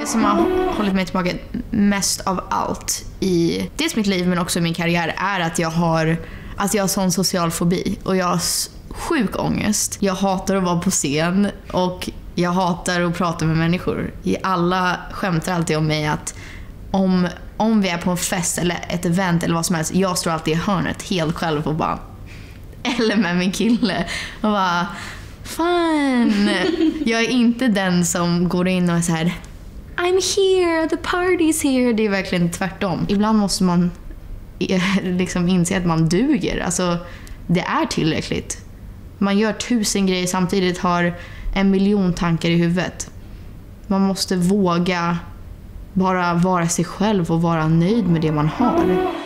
Det som har hållit mig tillbaka mest av allt i dels mitt liv men också min karriär är att jag har sån social fobi och jag har sjuk ångest. Jag hatar att vara på scen och jag hatar att prata med människor. Alla skämtar alltid om mig att om vi är på en fest eller ett event eller vad som helst, jag står alltid i hörnet helt själv och bara, eller med min kille och bara, fan. Jag är inte den som går in och är så här, I'm here, the party's here. Det är verkligen tvärtom. Ibland måste man liksom inse att man duger. Alltså, det är tillräckligt. Man gör 1000 grejer samtidigt, har 1 miljon tankar i huvudet. Man måste våga bara vara sig själv och vara nöjd med det man har.